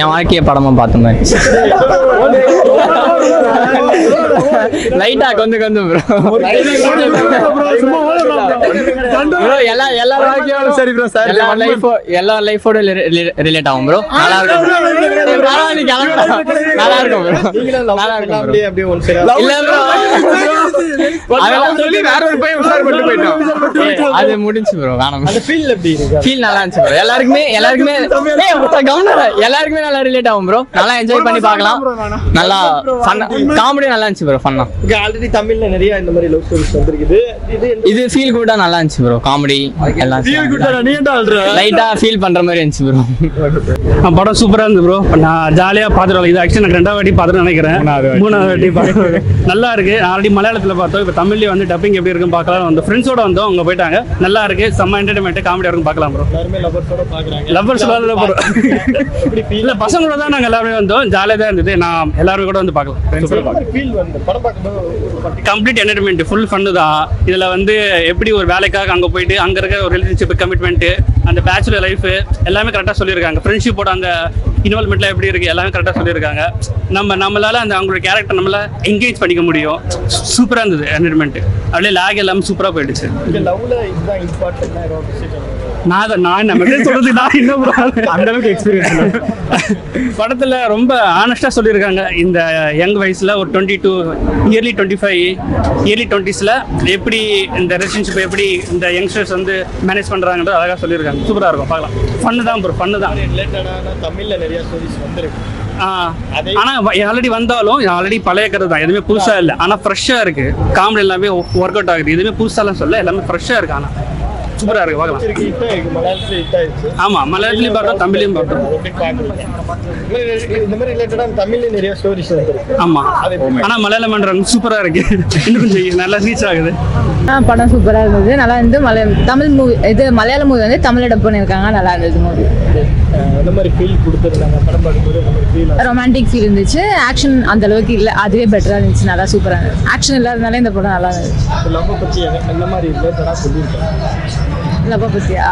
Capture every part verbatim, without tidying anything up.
என் வாழ்க்கைய படமா பார்த்துனேன். லைட்டா கொஞ்சம் கொஞ்சம் bro, எல்லா எல்லா வாழ்க்கையோட சரி bro சார். எல்லா லைஃப் எல்லா லைஃபோட ரிலேட் ஆகும் bro. நல்லா இருக்கும். பரவாயில்லை நல்லா இருக்கும் bro. நல்லா இருக்கும் அப்படியே அப்படியே ஒன் சைடு. இல்ல bro. அதெல்லாம் சொல்லி வேற ஒரு பையன் உஷார் பண்ணி போயிட்டான். அது முடிஞ்சு bro. வேணாம். அந்த ஃபீல் எப்படி இருக்கு? ஃபீல் நல்லா இருந்துச்சு bro. எல்லாருக்குமே எல்லாருக்குமே ஏய் உடா கவுனர் எல்லாருக்குமே நல்லா ரிலேட் ஆகும் bro. நல்லா என்ஜாய் பண்ணி பார்க்கலாம். நல்லா காமெடி நல்லா இருந்துச்சு bro. ஃபன்னா. ஓகே ஆல்ரெடி தமிழ்ல நிறைய இந்த மாதிரி லவ் ஸ்டோரிஸ் வந்திருக்குது. இது இது ஃபீல் குட் நல்லா இருந்துச்சு bro. காமெடி எல்லாம் ஃபீல் குட் நீ என்ன ஆல்ற லைட்டா ஃபீல் பண்ற மாதிரி இருந்துச்சு bro. படம் சூப்பரா இருந்துச்சு bro. நான் ஜாலியா பாத்துறேன். இது ஆக்சுவலி நான் ரெண்டாவது வாட்டி பாத்துறேன்னு நினைக்கிறேன். மூணாவது வாட்டி பாக்குறேன். நல்லா இருக்கு. ஆல்ரெடி மலையாளத்துல பார்த்தோம். இப்போ தமிழ்ல வந்து டப்பிங் எப்படி இருக்குன்னு பார்க்கலாம். அந்த ஃப்ரெண்ட்ஸோட வந்தோம் அவங்க போய்ட்டாங்க. நல்லா இருக்கு. செம்ம என்டர்டெயின்மென்ட் காமெடியா இருக்கும் பார்க்கலாம் bro. எல்லாரும் லவர்ஸோட பாக்குறாங்க. லவர்ஸோட லவர் இப்படி ஃபீல்ல பசங்களோட தான் நாங்க எல்லாரும் வந்தோம். ஜாலியா தான் இருந்துது. நான் எல்லாரும் கூட வந்து பார்க்கலாம். சூப்பரா ஃபீல் வந்து படம் பார்க்கும்போது கம்ப்ளீட் என்டர்டெயின்மென்ட் ஃபுல் ஃபன் தான். இதுல வந்து எப்படி ஒரு வேலைக்காக அங்கே போயிட்டு அங்கே இருக்க ஒரு ரிலேஷன்ஷிப் கமிட்மெண்ட்டு அந்த பேச்சுலர் லைஃப் எல்லாமே கரெக்டாக சொல்லியிருக்காங்க. ஃப்ரெண்ட்ஷிப்போட அங்கே இன்வால்மெண்ட்லாம் எப்படி இருக்குது எல்லாமே கரெக்டாக சொல்லியிருக்காங்க. நம்ம நம்மளால் அந்த அவங்களோட கேரக்டர் நம்மள என்கேஜ் பண்ணிக்க முடியும். சூப்பராக இருந்தது என்டர்மெண்ட்டு. அப்படியே லாக் எல்லாமே சூப்பராக போயிடுச்சு. நான் நான் நமக்கே சொல்றது நான் இன்னும் அந்த அளவுக்கு எக்ஸ்பீரியன்ஸ் படத்துல ரொம்ப ஆனஸ்டா சொல்லியிருக்காங்க. இந்த யங் வயசுல ஒரு twenty two early twenty five early டுவெண்ட்டிஸ்ல எப்படி இந்த ரிலேஷன்ஷிப் எப்படி இந்த யங்ஸ்டர்ஸ் வந்து மேனேஜ் பண்றாங்கன்றது அழகா சொல்லியிருக்காங்க. சூப்பரா இருக்கும் பார்க்கலாம். ஃபன்னு தான் ப்ரோ ஃபன்னு தான். ரிலேட்டடான தமிழ்ல நிறைய ஸ்டோரிஸ் வந்திருக்கு. ஆனா ஆல்ரெடி வந்தாலும் ஆல்ரெடி பழைய கதை தான். எதுவுமே புதுசா இல்லை. ஆனா ஃப்ரெஷ்ஷா இருக்கு. காமெடி எல்லாமே ஒர்க் அவுட் ஆகுது. எதுவுமே புதுசாலாம் சொல்ல எல்லாமே ஃப்ரெஷ்ஷா இருக்கு. ஆனா சூப்பரா இருக்கு பார்க்கலாம். ஆமா மலையாளத்திலயும் பார்த்தோம் தமிழ்லையும் பார்த்தோம். ஆமா ஆனா மலையாளம் பண்றாங்க. சூப்பரா இருக்கு. இன்னும் கொஞ்சம் நல்லா ரீச் ஆகுது. ஆ படம் சூப்பராக இருந்தது. நல்லா இருந்து மலையாளம் தமிழ் மூவி இது மலையாள மூவி வந்து தமிழ் டப் பண்ணியிருக்காங்க. நல்லா இருந்தது மூவி. அந்த மாதிரி ஃபீல் கொடுத்துருக்காங்க படம் பார்க்கும்போது. அந்த மாதிரி ஃபீல் ரொமான்டிக் ஃபீல் இருந்துச்சு. ஆக்ஷன் அந்த அளவுக்கு இல்லை. அதுவே பெட்டராக இருந்துச்சு. நல்லா சூப்பராக இருந்துச்சு. ஆக்ஷன் இல்லாதனால இந்த படம் நல்லா இருந்துச்சு. லவ் பற்றி அந்த மாதிரி ரிலேட்டடாக சொல்லியிருக்காங்க. லவ் பற்றியா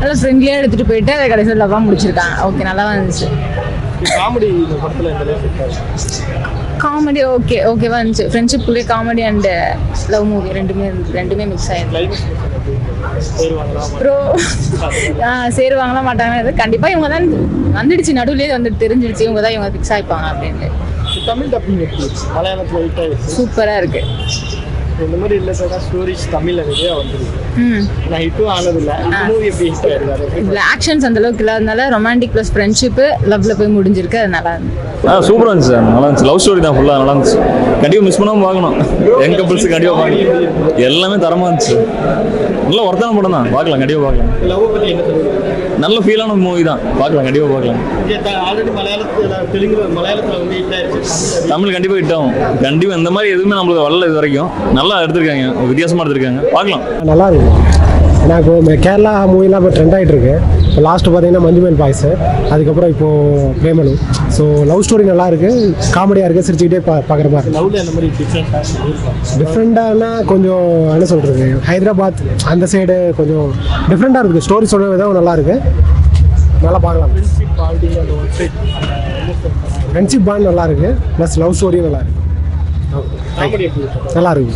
நல்லா ஃப்ரெண்ட்லியாக எடுத்துகிட்டு போயிட்டு அதை கடைசியில் லவ்வாக முடிச்சிருக்காங்க. ஓகே நல்லா இருந்துச்சு. காமெடி இந்த படத்தில் இந்த காமெடி ஓகே ஓகேவா இருந்துச்சு. ஃப்ரெண்ட்ஷிப்புள்ளே காமெடி அண்ட் லவ் மூவி ரெண்டுமே ரெண்டுமே மிக்ஸ் ஆகிடுச்சு ப்ரோ. சேருவாங்களா மாட்டாங்களா இது கண்டிப்பாக இவங்க தான் வந்துடுச்சு. நடுவுலேயே வந்து தெரிஞ்சிடுச்சு இவங்க தான் இவங்க ஃபிக்ஸ் ஆகிப்பாங்க அப்படின்னு. தமிழ் டப்பிங் மலையாளத்தில் சூப்பராக இருக்குது. இந்த மாதிரி இல்ல ஸ்டோரிஸ் தமிழ்ல நிறைய வந்துருக்கு. நான் ஹிட்டும் ஆனதில்ல. மூவி எப்படி ஹிட் ஆயிருக்காரு? இந்த ஆக்ஷன்ஸ் அந்த அளவுக்கு இல்லாதனால ரொமான்டிக் பிளஸ் ஃப்ரெண்ட்ஷிப் லவ்ல போய் முடிஞ்சிருக்கு. அது நல்லா இருந்துச்சு. ஆ சூப்பரா இருந்துச்சு சார். நல்லா இருந்துச்சு. லவ் ஸ்டோரி தான் ஃபுல்லா நல்லா இருந்துச்சு. கண்டிப்பா மிஸ் பண்ணாம பார்க்கணும். யங் கப்பிள்ஸ் கண்டிப்பா பார்க்கணும். எல்லாமே தரமா இருந்துச்சு. நல்ல ஒர்த்தான படம் தான். பார்க்கலாம் கண்டிப்பா பார்க்கலாம். லவ் பத்தி என்ன சொல்றீங்க? நல்ல ஃபீலான மூவி தான். பார்க்கலாம் கண்டிப்பா பார்க்கலாம். ஆல்ரெடி மலையாளத்துல தெலுங்கு மலையாளத்துல வந்து ஹிட் ஆயிருச்சு. தமிழ் கண்டிப்பா ஹிட் ஆகும். கண்டிப்பா இந்த மாதிரி எதுவுமே நம்மளுக்கு வரல இது வரைக்கும். நல்லா எடுத்திருக்காங்க. வித்தியாசமாக எடுத்திருக்காங்க. பார்க்கலாம் நல்லா இருக்கும். எனக்கு கேரளா மூவிலாம் இப்போ ட்ரெண்ட் ஆகிட்டு இருக்கு. இப்போ லாஸ்ட்டு பார்த்தீங்கன்னா மஞ்சுமேல் பாய்ஸு, அதுக்கப்புறம் இப்போது பிரேமலு. ஸோ லவ் ஸ்டோரி நல்லா இருக்குது. காமெடியாக இருக்குது. சிரிச்சுக்கிட்டே பா பார்க்குற மாதிரி இருக்குது. டிஃப்ரெண்டானா கொஞ்சம் என்ன சொல்கிறது ஹைதராபாத் அந்த சைடு கொஞ்சம் டிஃப்ரெண்ட்டாக இருக்குது. ஸ்டோரி சொல்கிற விதம் நல்லாயிருக்கு. நல்லா பார்க்கலாம். ஃப்ரெண்ட்ஷிப் பாண்ட் நல்லா இருக்குது. ப்ளஸ் லவ் ஸ்டோரியும் நல்லா இருக்குது. நல்லா இருக்கு.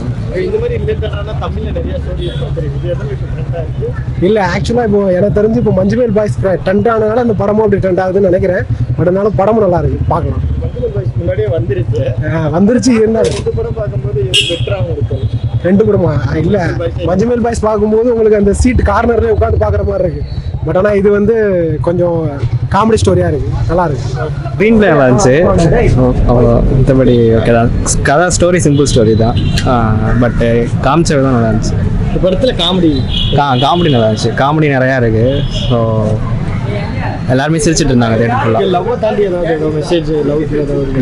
இல்லை ஆக்சுவலாக இப்போ எனக்கு தெரிஞ்சு இப்போ மஞ்சுமேல் பாய்ஸ் ட்ரெண்ட் ஆனதுனால அந்த படமும் அப்படி ட்ரெண்ட் ஆகுதுன்னு நினைக்கிறேன். பட் அதனால படமும் நல்லா இருக்கு. பார்க்கலாம். வந்துருச்சு இருந்தாலும் ரெண்டு படமா இல்லை மஞ்சுமேல் பாய்ஸ் பார்க்கும்போது உங்களுக்கு அந்த சீட் கார்னர்லேயே உட்காந்து பார்க்குற மாதிரி இருக்கு. பட் ஆனால் இது வந்து கொஞ்சம் காமெடி ஸ்டோரியாக இருக்குது. நல்லா இருக்குது. ஸ்க்ரீன் பிளே நல்லா இருந்துச்சு. அவ்வளோ மற்றபடி ஓகே தான். கதை ஸ்டோரி சிம்பிள் ஸ்டோரி தான். பட் காமிச்சது தான் நல்லா இருந்துச்சு. இப்போ இடத்துல காமெடி கா காமெடி நல்லா இருந்துச்சு. காமெடி நிறையா இருக்குது. ஸோ எல்லாருமே சிரிச்சுட்டு இருந்தாங்க.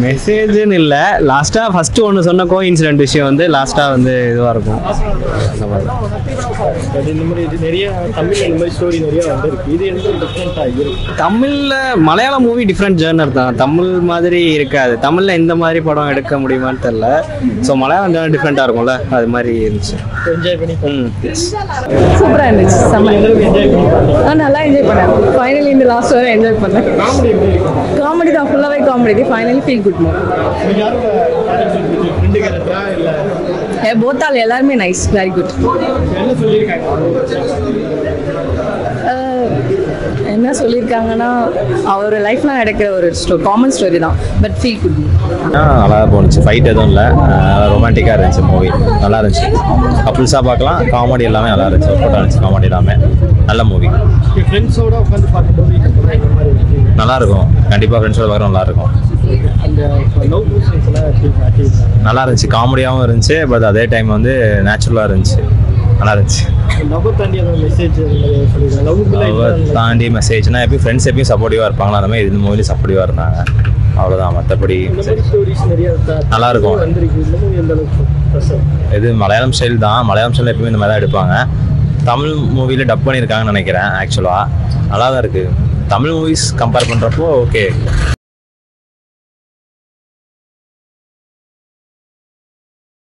மெசேஜ்னு இல்லை. லாஸ்ட்டாக ஃபஸ்ட்டு ஒன்று சொன்ன கோ இன்சிடென்ட் விஷயம் வந்து லாஸ்ட்டாக வந்து இதுவாக இருக்கும். தமிழில் மலையாள மூவி டிஃப்ரெண்ட் ஜேர்னர் தான். தமிழ் மாதிரி இருக்காது. தமிழில் இந்த மாதிரி படம் எடுக்க முடியுமான்னு தெரில. ஸோ மலையாளம் ஜேர்னர் டிஃப்ரெண்ட்டாக இருக்கும்ல. அது மாதிரி இருந்துச்சு. சூப்பராக இருந்துச்சு. நல்லா என்ஜாய் பண்ணேன். ஃபைனலி இந்த லாஸ்ட் வரை என்ஜாய் பண்ணேன். comedy, finally feel good more. Yeah, both are nice, very good. என்ன சொல்லிருக்காங்கன்னா அவரோட லைஃப்ல நடக்கிற ஒரு காமன் ஸ்டோரி தான், பட் ஃபீல் குட். நல்லா போனுச்சு, ஃபைட் எதுவும் இல்லை, ரொமான்டிக்காக இருந்துச்சு மூவி, நல்லா இருந்துச்சு. கப்புள்ஸாக பார்க்கலாம், காமெடி எல்லாமே நல்லா இருந்துச்சு, ஃபோட்டோ இருந்துச்சு, காமெடி எல்லாமே நல்ல மூவி. ஃப்ரெண்ட்ஸோட உட்காந்து பார்க்கும்போது நல்லா இருக்கும், கண்டிப்பாக ஃப்ரெண்ட்ஸோட பார்க்குறோம் நல்லா இருக்கும். நல்லா இருந்துச்சு, காமெடியாகவும் இருந்துச்சு, பட் அதே டைம் வந்து நேச்சுரலாக இருந்துச்சு, நல்லா இருந்துச்சு. தாண்டி மெசேஜ்னா எப்பயும் ஃப்ரெண்ட்ஸ் எப்பயும் சப்போர்ட்டிவாக இருப்பாங்களா, அந்த மாதிரி இந்த மூவிலையும் சப்போர்ட்டிவாக இருந்தாங்க, அவ்வளோதான். மற்றபடி நல்லா இருக்கும். இது மலையாளம் ஸ்டைல் தான், மலையாளம் ஸ்டைலில் எப்பயுமே இந்த மாதிரி தான் எடுப்பாங்க. தமிழ் மூவியில் டப் பண்ணியிருக்காங்கன்னு நினைக்கிறேன், ஆக்சுவலாக நல்லா தான் இருக்குது. தமிழ் மூவிஸ் கம்பேர் பண்ணுறப்போ ஓகே.